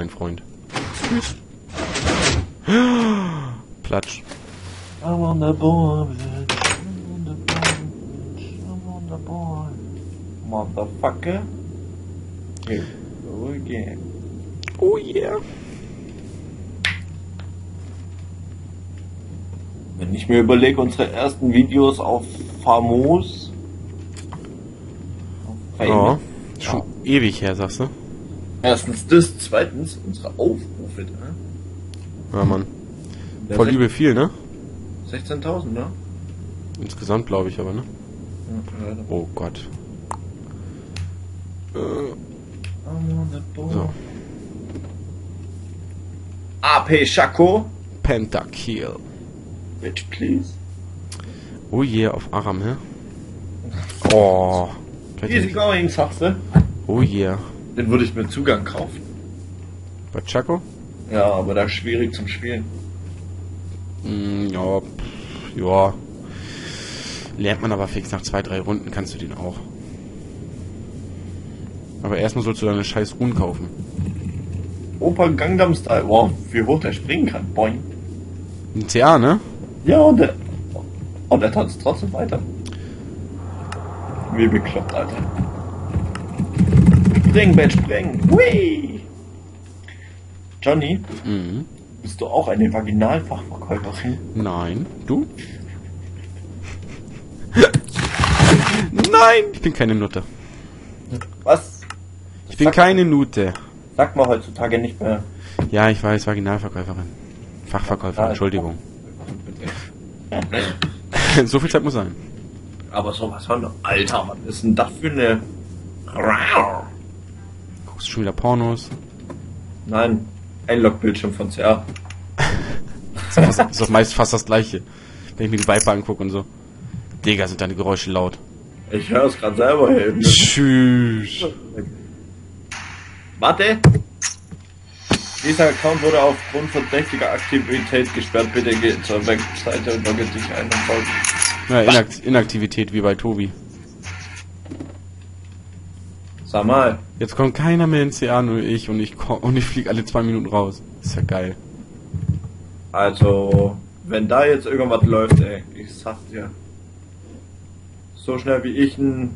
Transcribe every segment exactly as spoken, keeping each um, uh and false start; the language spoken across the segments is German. mein Freund. Platsch. I'm on the board, I'm on the board, I'm on the board. Motherfucker. Okay. Oh yeah. Oh yeah. Wenn ich mir überlege, unsere ersten Videos auf Famos. Auf ja, ist schon ja. ewig her, sagst du? Erstens das, zweitens unsere Aufrufe, ne? Ja, Mann. Der Voll übel viel, ne? sechzehntausend, ne? Insgesamt, glaube ich, aber, ne? Ja, oh Gott. Äh. So. A P Schako. Pentakill. Bitch, please. Oh je, yeah, auf Aram, hä? Oh. Easy going, sagst du? Oh je. Yeah. Den würde ich mir Zugang kaufen. Bei Chaco? Ja, aber da schwierig zum Spielen. Mm, ja, pff, ja. Lernt man aber fix nach zwei, drei Runden, kannst du den auch. Aber erstmal sollst du deine scheiß Runen kaufen. Opa Gangnam Style, wow, wie hoch der springen kann, boing. Ein T A, ne? Ja, und der... Oh, der tanzt trotzdem weiter. Wie bekloppt, Alter. Spring, Bett, spring! Hui! Johnny, mhm. bist du auch eine Vaginalfachverkäuferin? Nein. Du? Nein! Ich bin keine Nutte. Was? Ich bin Sag, keine Nute. Sagt man heutzutage nicht mehr. Ja, ich weiß, Vaginalverkäuferin. Fachverkäufer, Entschuldigung. So viel Zeit muss sein. Aber sowas von, Alter, was ist denn das für eine... Guckst du schon wieder Pornos? Nein, ein Logbildschirm von C R. Das ist doch meist fast das gleiche. Wenn ich mir die Viper angucke und so. Digga, sind deine Geräusche laut. Ich höre es gerade selber hin. Tschüss. Warte. Dieser Account wurde aufgrund verdächtiger Aktivität gesperrt. Bitte geh zur Webseite und logge dich ein und folge. Ja, Inakt Inaktivität wie bei Tobi. Sag mal. Jetzt kommt keiner mehr in C A, nur ich, und ich, und ich fliege alle zwei Minuten raus. Ist ja geil. Also, wenn da jetzt irgendwas läuft, ey, ich sag dir. So schnell wie ich einen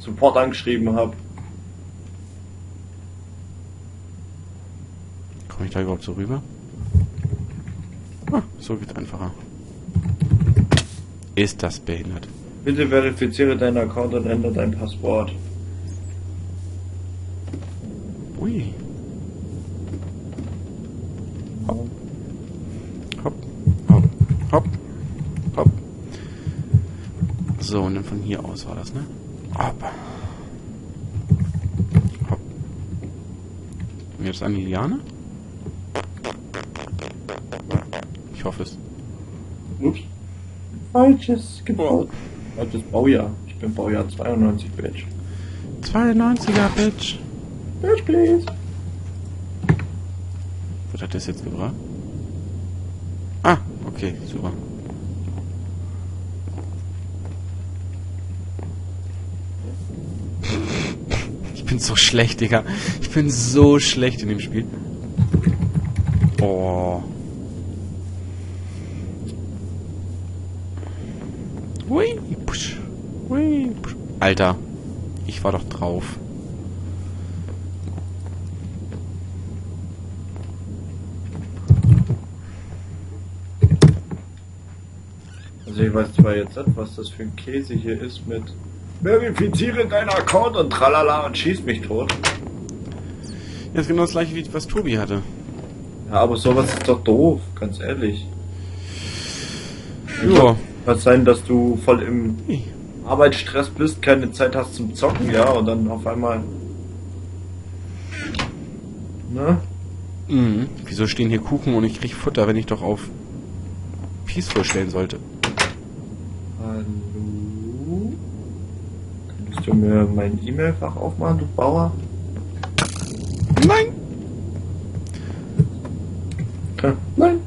Support angeschrieben habe. Komme ich da überhaupt so rüber? Ah, so geht's einfacher. Ist das behindert? Bitte verifiziere deinen Account und ändere dein Passwort. Ui. Hopp. Hopp. Hopp. Hopp. Hopp. So, und dann von hier aus war das, ne? Hopp. Hopp. Und jetzt eine Liane? Ich hoffe es. Ups. Falsches gebaut. Falsches Baujahr. Ich bin Baujahr zweiundneunzig, Bitch. zweiundneunziger, Bitch. Bitch, please. Was hat das jetzt gebracht? Ah, okay, super. Ich bin so schlecht, Digga. Ich bin so schlecht in dem Spiel. Oh. Hui, push. Hui, push. Alter, ich war doch drauf. Also ich weiß zwar jetzt nicht, was das für ein Käse hier ist mit verifiziere deinen Account und tralala und schieß mich tot. Jetzt genau das gleiche, wie was Tobi hatte. Ja, aber sowas ist doch doof, ganz ehrlich. Ja. Kann sein, dass du voll im Arbeitsstress bist, keine Zeit hast zum Zocken, ja, und dann auf einmal... Ne? Mhm. Wieso stehen hier Kuchen und ich krieg Futter, wenn ich doch auf Peaceful stellen sollte? Hallo? Kannst du mir mein E-Mail-Fach aufmachen, du Bauer? Nein! Okay. Nein!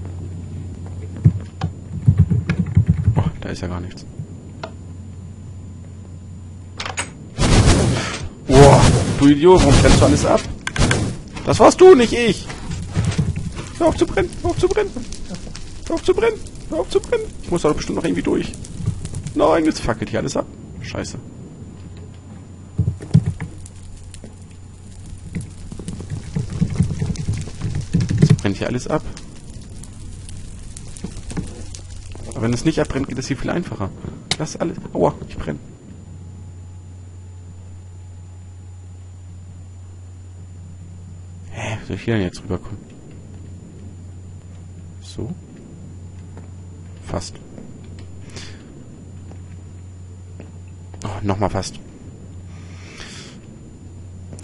Oh, da ist ja gar nichts. Boah, du Idiot, warum brennst du alles ab? Das warst du, nicht ich! Hör auf zu brennen! Hör auf zu brennen! Hör auf zu brennen! Hör auf zu brennen! Ich muss da bestimmt noch irgendwie durch. Nein, jetzt fackelt hier alles ab. Scheiße. Jetzt brennt hier alles ab. Aber wenn es nicht abbrennt, geht es hier viel einfacher. Lass alles... Aua, ich brenne. Hä, wie soll ich hier denn jetzt rüberkommen? So. Fast. Oh, nochmal fast.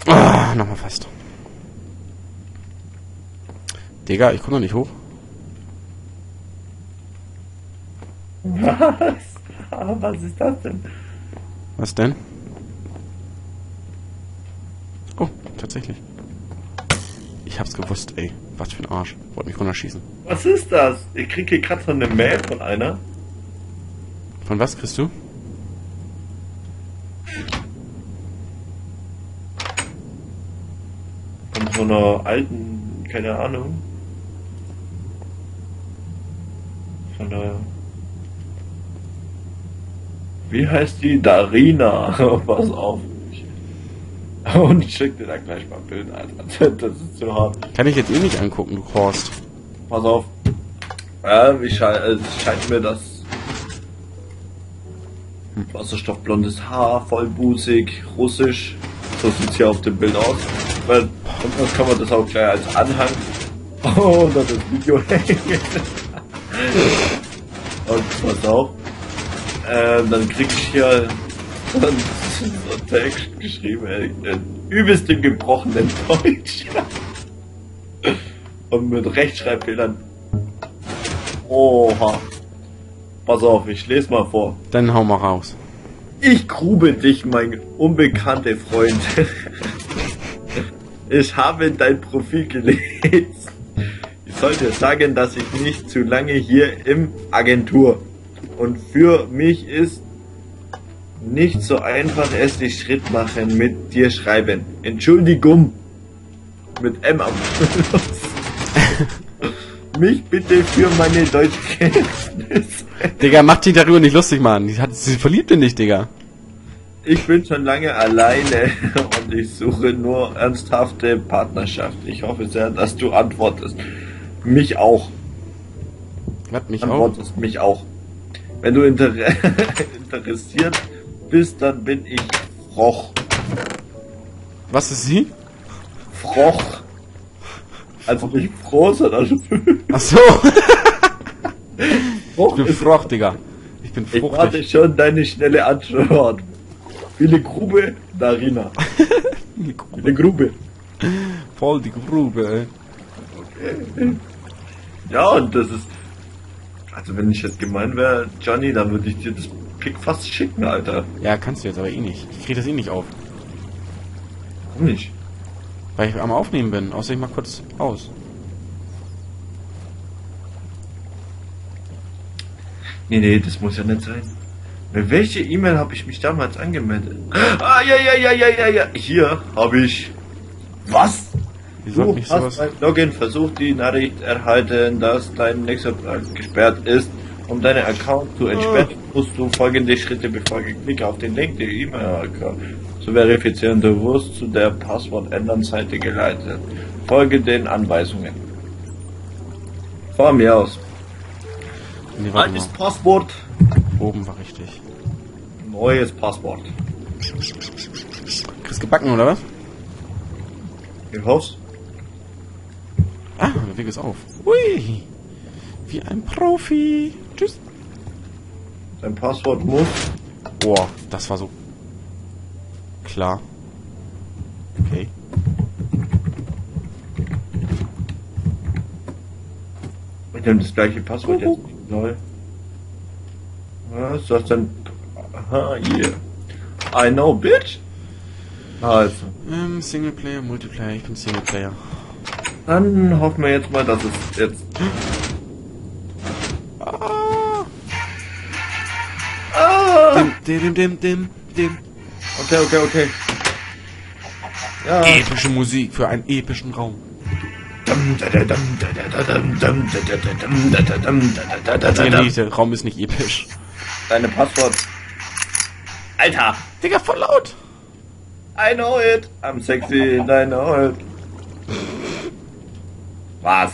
Ah, nochmal fast. Digga, ich komme noch nicht hoch. Was? Aber was ist das denn? Was denn? Oh, tatsächlich. Ich hab's gewusst, ey. Was für ein Arsch. Wollt mich runterschießen. Was ist das? Ich krieg hier gerade so eine Mail von einer. Von was kriegst du? Von so einer alten, keine Ahnung. Von der... Wie heißt die? Darina. Pass auf. Und ich schick dir da gleich mal ein Bild, Alter. Das ist zu hart. Kann ich jetzt eh nicht angucken, du Horst. Pass auf. Ja, wie sche äh, scheint mir das... Hm. Wasserstoffblondes Haar, vollbusig, russisch. So sieht's hier auf dem Bild aus. Und dann kann man das auch gleich als Anhang. Oh, das ist Video. Und pass auf. Ähm, dann krieg ich hier so einen Text geschrieben, ey, in übelstem gebrochenen Deutsch. Und mit Rechtschreibfehlern. Oha. Pass auf, ich lese mal vor. Dann hau mal raus. Ich grube dich, mein unbekannter Freund. Ich habe dein Profil gelesen. Ich sollte sagen, dass ich nicht zu lange hier im Agentur. Und für mich ist nicht so einfach, es die Schritt machen mit dir schreiben. Entschuldigung. Mit M am Schluss. Mich bitte für meine Deutschkenntnisse. Digga, mach dich darüber nicht lustig, Mann. Die hat, sie verliebt in dich, Digga. Ich bin schon lange alleine und ich suche nur ernsthafte Partnerschaft. Ich hoffe sehr, dass du antwortest. Mich auch. Was, mich auch? Antwortest mich auch. Wenn du inter interessiert bist, dann bin ich froch. Was ist sie? Froch. Also nicht froh, sondern... Ach so. Ich bin froch, Digga. Ich bin froh. Ich warte schon deine schnelle Antwort. Viele Grube, Darina. Viele Grube. Viele Grube. Voll die Grube, ey. Okay. Ja, und das ist... Also wenn ich jetzt gemein wäre, Johnny, dann würde ich dir das Pick fast schicken, Alter. Ja, kannst du jetzt aber eh nicht. Ich krieg das eh nicht auf. Warum nicht? Weil ich am Aufnehmen bin. Außer ich mach kurz aus. Nee, nee, das muss ja nicht sein. Mit welcher E-Mail habe ich mich damals angemeldet? Ah, ja, ja, ja, ja, ja, ja. Hier habe ich... Was? Du hast beim Login versucht, die Nachricht erhalten, dass dein nächster Platz gesperrt ist. Um deinen Account zu entsperren, musst du folgende Schritte befolgen. Klicke auf den Link der E-Mail-Account zu verifizieren. Du wirst zu der Passwort-Ändern-Seite geleitet. Folge den Anweisungen. Fahr mir aus. Nee, altes Passwort. Oben war richtig. Neues Passwort. Kriegst gebacken, oder was? Im Haus? Ah, der Weg ist auf. Ui! Wie ein Profi! Tschüss! Dein Passwort muss... Boah, das war so... Klar. Okay. Ich nehme das gleiche Passwort jetzt. Neu. Was? Du hast dein... Aha, yeah. I know, bitch! Also. Ähm, Singleplayer, Multiplayer. Ich bin Singleplayer. Dann hoffen wir jetzt mal, dass es jetzt... Ah. Ah. Dim, dim, dim, dim, dim. Okay, okay, okay. Ja. Epische Musik für einen epischen Raum. Der Raum ist nicht episch. Deine Passwort. Alter! Digga, voll laut! I know it! I'm sexy, I know it! Was?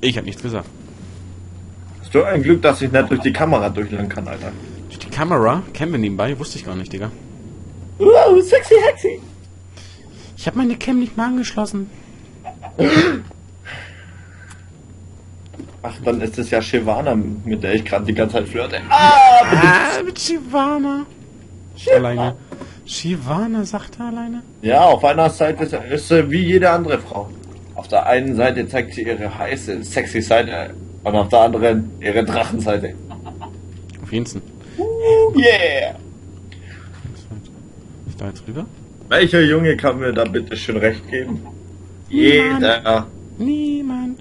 Ich hab nichts gesagt. Hast du ein Glück, dass ich nicht durch die Kamera durchlangen kann, Alter? Durch die Kamera? Kennen wir nebenbei? Wusste ich gar nicht, Digga. Wow, sexy, sexy! Ich hab meine Cam nicht mal angeschlossen. Ach, dann ist es ja Shyvana, mit der ich gerade die ganze Zeit flirte. Ah, ah mit Shyvana. Alleine. Shyvana sagt er alleine? Ja, auf einer Seite ist sie wie jede andere Frau. Auf der einen Seite zeigt sie ihre heiße, sexy Seite und auf der anderen ihre Drachenseite. Auf jeden Fall. Uh, yeah! Ich da jetzt rüber? Welcher Junge kann mir da bitte schön recht geben? Niemand. Jeder. Niemand.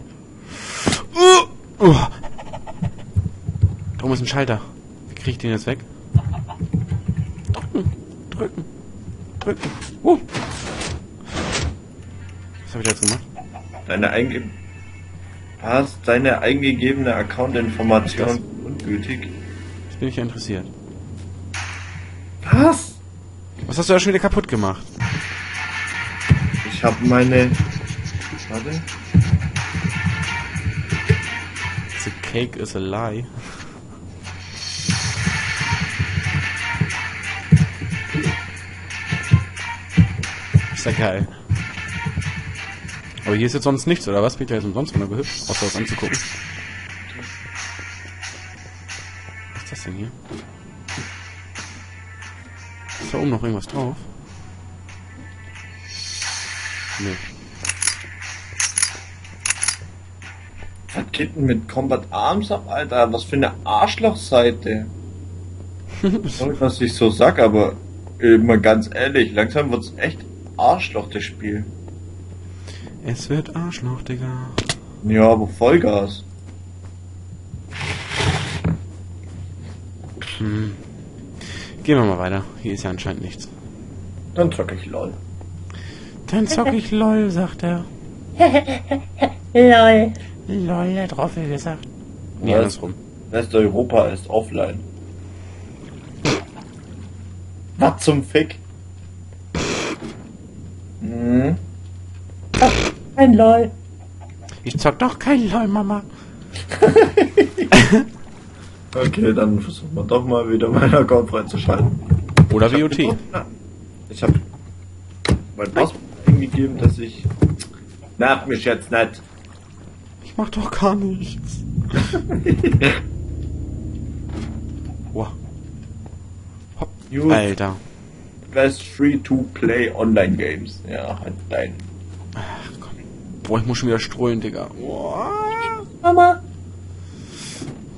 Uh, uh. Da oben ist ein Schalter. Wie krieg ich den jetzt weg? Drücken. Drücken. Drücken. Uh. Was hab ich jetzt gemacht? Deine einge... Was? Deine eingegebene Account-Information ungültig? Ich bin nicht interessiert. Was? Was hast du da schon wieder kaputt gemacht? Ich hab meine... Warte... The cake is a lie. Ist ja geil. Aber hier ist jetzt sonst nichts, oder was? Bin ich da jetzt umsonst runtergehüpft, außer das anzugucken. Was ist das denn hier? Ist da oben noch irgendwas drauf? Nee. Was geht denn mit Combat Arms ab, Alter? Was für eine Arschlochseite. Sorry, was ich so sag, aber immer ganz ehrlich, langsam wird's echt Arschloch, das Spiel. Es wird Arschloch, Digga. Ja, aber Vollgas. Hm. Gehen wir mal weiter. Hier ist ja anscheinend nichts. Dann zock ich LOL. Dann zock ich LOL, sagt er. LOL. LOL hat Roffel gesagt. Nee, andersrum. Westeuropa ist offline. Was zum Fick? Hm. Kein LOL. Ich zock doch kein LOL, Mama. Okay, dann versuchen wir doch mal wieder meinen Account freizuschalten. Oder ich W O T. Hab, ich habe mein Passwort eingegeben, dass ich... Nerv mich jetzt nicht. Ich mach doch gar nichts. Wow. Hopp. Alter. Best free-to-play Online-Games. Ja, halt dein... Ach, komm. Boah, ich muss schon wieder streuen, Digga. Boah. Mama.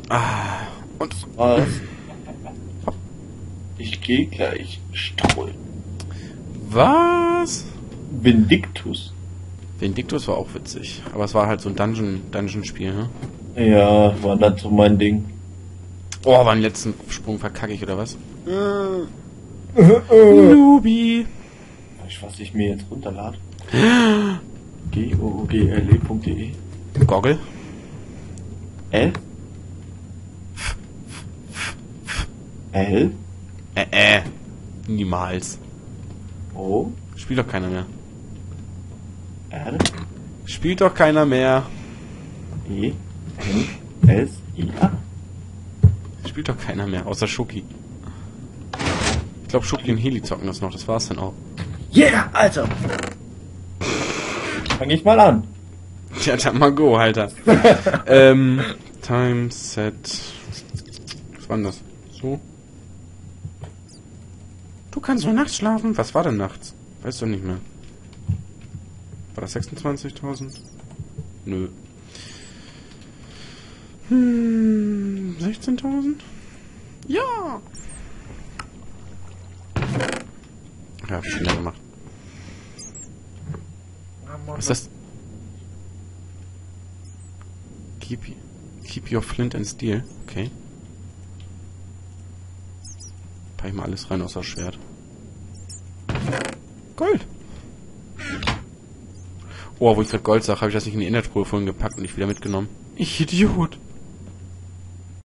Ah. Und was? Ich gehe gleich streuen. Was? Vindictus. Vindictus war auch witzig. Aber es war halt so ein Dungeon, Dungeon-Spiel, ne? Ja, war das so mein Ding. Oh, beim letzten Sprung verkacke ich, oder was? Nubi. Weißt du, was ich mir jetzt runterlade? G O G L E punkt D E Goggle? L? L? Äh, äh. Niemals. Oh? Spielt doch keiner mehr. R? Spielt doch keiner mehr. E? N? S? I? A? Spielt doch keiner mehr, außer Schuki. Ich glaube, Schuki und Heli zocken das noch, das war's dann auch. Yeah, Alter! Fang ich mal an. Ja, dann mal go, Alter. ähm, Time Set. Was war denn das? So? Du kannst nur nachts schlafen? Was war denn nachts? Weißt du nicht mehr. War das sechsundzwanzigtausend? Nö. Hm, sechzehntausend? Ja! Ja, hab ich schnell gemacht. Was ist das? Keep, keep your flint and steel. Okay. Pack ich mal alles rein außer Schwert. Gold! Oh, wo ich gerade Gold sage, habe ich das nicht in die Innertruhe vorhin gepackt und nicht wieder mitgenommen. Ich Idiot.